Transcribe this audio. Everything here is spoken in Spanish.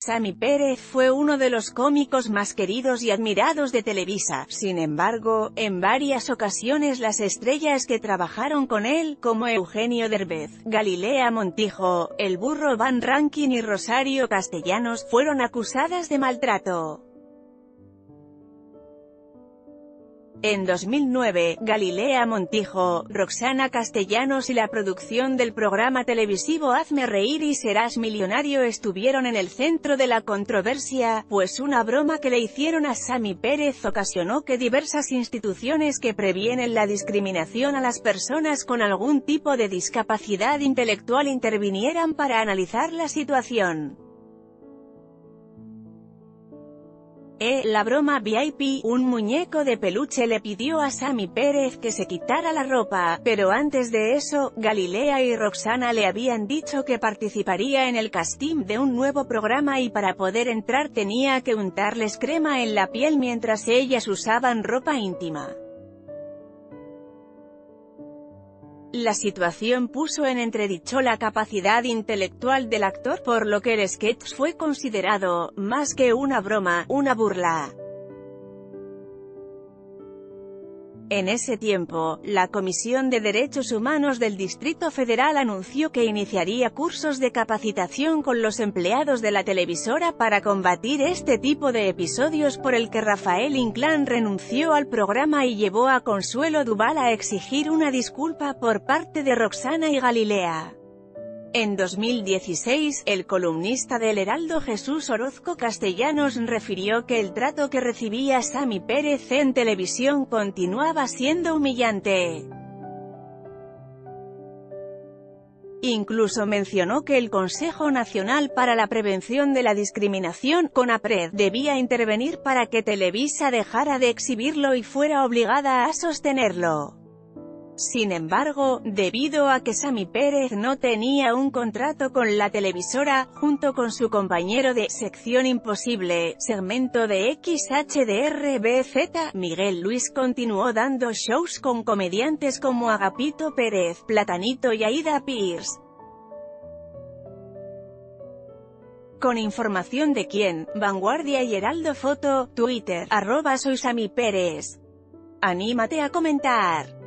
Sammy Pérez fue uno de los cómicos más queridos y admirados de Televisa. Sin embargo, en varias ocasiones las estrellas que trabajaron con él, como Eugenio Derbez, Galilea Montijo, El Burro Van Rankin y Rosario Castellanos, fueron acusadas de maltrato. En 2009, Galilea Montijo, Roxana Castellanos y la producción del programa televisivo Hazme Reír y Serás Millonario estuvieron en el centro de la controversia, pues una broma que le hicieron a Sammy Pérez ocasionó que diversas instituciones que previenen la discriminación a las personas con algún tipo de discapacidad intelectual intervinieran para analizar la situación. La broma VIP, un muñeco de peluche le pidió a Sammy Pérez que se quitara la ropa, pero antes de eso, Galilea y Roxana le habían dicho que participaría en el casting de un nuevo programa y para poder entrar tenía que untarles crema en la piel mientras ellas usaban ropa íntima. La situación puso en entredicho la capacidad intelectual del actor, por lo que el sketch fue considerado, más que una broma, una burla. En ese tiempo, la Comisión de Derechos Humanos del Distrito Federal anunció que iniciaría cursos de capacitación con los empleados de la televisora para combatir este tipo de episodios, por el que Rafael Inclán renunció al programa y llevó a Consuelo Duval a exigir una disculpa por parte de Roxana y Galilea. En 2016, el columnista del Heraldo Jesús Orozco Castellanos refirió que el trato que recibía Sammy Pérez en televisión continuaba siendo humillante. Incluso mencionó que el Consejo Nacional para la Prevención de la Discriminación, CONAPRED, debía intervenir para que Televisa dejara de exhibirlo y fuera obligada a sostenerlo. Sin embargo, debido a que Sammy Pérez no tenía un contrato con la televisora, junto con su compañero de Sección Imposible, segmento de XHDRBZ, Miguel Luis continuó dando shows con comediantes como Agapito Pérez, Platanito y Aida Pierce. Con información de Quién, Vanguardia y Heraldo. Foto, Twitter, @soySammyPérez. Anímate a comentar.